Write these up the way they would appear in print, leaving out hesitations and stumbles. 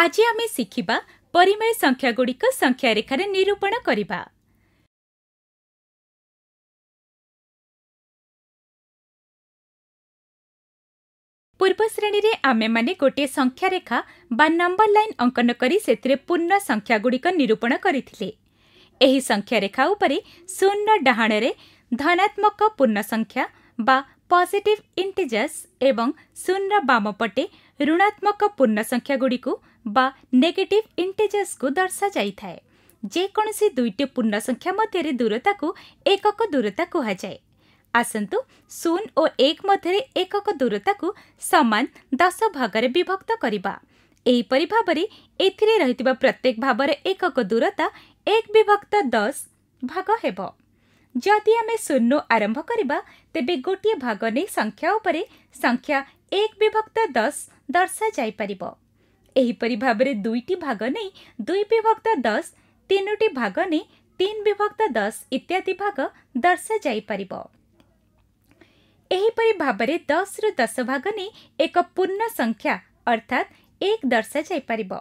आज आम शिखिबा परिमेय संख्या गुड़िक संख्या रेखारे निरूपण करिबा। पूर्व श्रेणी रे आमे माने गोटे संख्या रेखा बा नंबर लाइन अंकन करी सेतिरे पूर्ण संख्या गुड़िक निरूपण करिथिले। एही संख्या रेखा उपरे शून्य डाहाणे रे धनात्मक पूर्ण संख्या बा पॉजिटिव इंटीजर्स एवं शून्य बाम पटे ऋणात्मक पूर्ण संख्या गुड़िक बा नेगेटिव इंटीजर्स को दर्शा जाए। जेकोसी दुईटे पूर्ण संख्या मध्य दूरता को एकक दूरता कहुए। आसतु शून्य और एक मध्य एकक दूरता को सामान 10 भागर विभक्त करवा। यहीपरि भाव में एथिरे रहितबा प्रत्येक भावर एकक दूरता 1/10 भाग हेब। जदि आम शून्य आरंभ करवा तेबे गोटे भाग नहीं संख्या उपरे संख्या 1/10 दर्शा जाइपरिबो। एहीपरि भाव में दुईटी भाग नहीं 2/10, 3टी भाग नहीं 3/10 इत्यादि भाग दर्शा जाइपरिबो। एहीपरि भाव में 10 ରୁ 10 भाग नहीं एक पूर्ण संख्या अर्थात 1 दर्शा जाइपरिबो।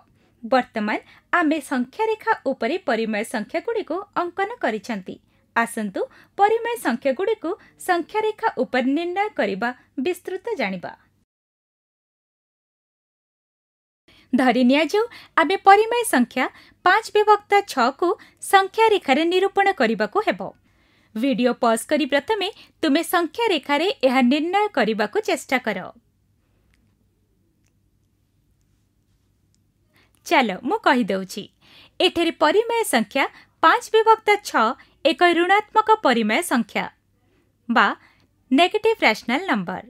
वर्तमान आम संख्या रेखा उपरे परिमेय संख्या गुड़िक अंकन करिसेंती। आसंतु परिमेय संख्या गुड़िक संख्या रेखा उपर निर्णय करिबा विस्तृत जानिबा। धरि निया जो आबे परिमेय संख्या 5/6 को संख्या रेखारे निरूपण करिबाको हेबो। वीडियो पॉज करी प्रथमे तुमे संख्या रेखारे एहा निर्णय करिबाको चेष्टा कर। चलो मु कहि देउची। एठेरे परिमेय संख्या 5/6 एक ऋणात्मक परिमेय संख्या बा नेगेटिव रैशनल नंबर।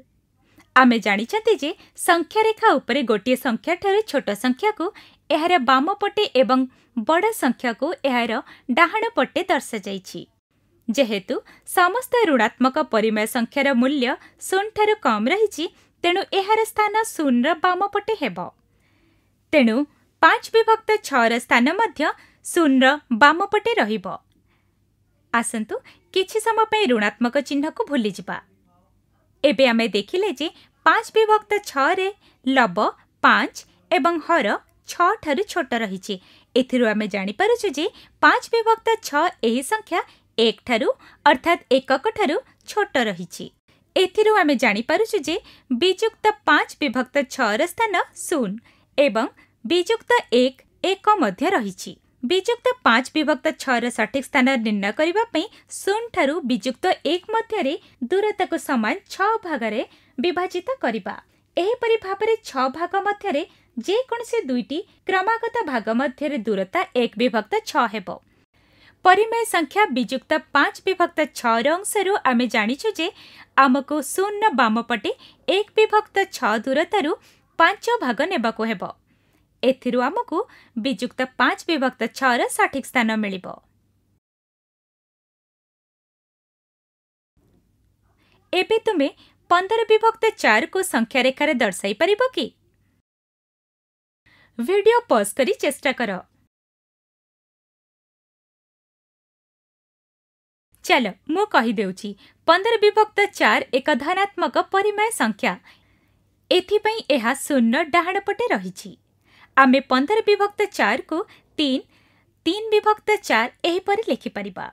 आमे जानिचंती जे संख्या रेखा उपरे गोटे संख्या ठारे छोट संख्या को एहार बाम पटे एवं बड़ संख्या को एहार डाहाण पटे दर्शा जाइछि। जेहेतु समस्त ऋणात्मक परिमेय संख्यार मूल्य 0 ठारे कम रहिछि तेणु एहार स्थान 0 बाम पटे हेबो। तेणु 5/6 स्थान मध्य 0 बाम पटे रहिबो। आसंतु किछि समय पे ऋणात्मक चिन्ह को भूली जिबा। एबे आमे देखिले जे 5/6 रे लब 5 एवं हर 6 ठारु छोट रहिछि। एथिरु आमे जानि पारुछु जे 5/6 एही संख्या 1 ठारु अर्थात एकक ठारु छोट रहिछि। एथिरु आमे जानि पारुछु जे बीजुक्त 5/6 रे स्थान 0 एवं बीजुक्त 1 1 मध्य रहिछि। बीजुक्त 5/6 सठिक स्थान निर्णय करने 0 ठारू बीजुक्त 1 मध्य दूरता को सामान 6 भागरे विभाजित करवा। एहीपरि भाव में 6 भाग मध्य जेकोसी दुईटी क्रमागत भाग मध्य दूरता 1/6 हेबो। परिमेय संख्या बीजुक्त 5/6 अंशरू आम जानिछु जे आमको 0 बाम पटे 1/6 दूरतारू 5 भाग नेबाको हेबो। एथिरु आमको बीजुक्त 5/6 सठिक स्थान मिलिबो। एबे तुमे 15/4 को संख्या रेखारे दर्शाई परिबो कि? वीडियो पॉज करी चेष्टा कर। चलो मु कहि देउची 15/4 एक धनात्मक परिमेय संख्या। एथिपई एहा 0 डाहाण पटे रहिछि। आमे 15/4 को 3, 3/4 एहीपरि लिखिपरिबा।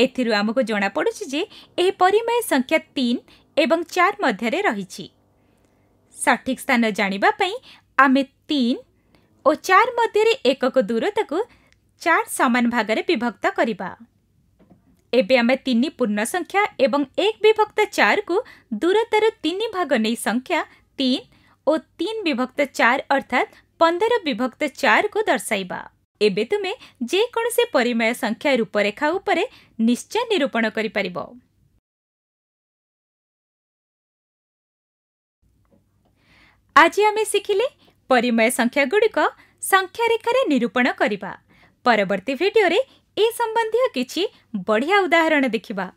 एथिरु आमको जना पड़ुछि जे एही परिमेय संख्या 3 एवं 4 मध्यरे रहिछि। सठिक स्थान जानिबा पई आमे 3 और 4 मध्यरे एकक दूरता को 4 समान भागरे विभक्त करवा। एबे आमे 3 पूर्ण संख्या एवं 1/4 को दूरतार 3 भाग नै संख्या 3 और 3/4 अर्थात 15/4 को दर्शाइबा। एबे तुमे जेकोसी परिमेय संख्या रूपरेखा उपरे निश्चय निरूपण करिपारिबो। आज आमे शिखिले परिमेय संख्या गुड़िक संख्या रेखारे निरूपण करवा। परवर्ती वीडियो रे ए संबंधी किछि बढ़िया उदाहरण देखिबा।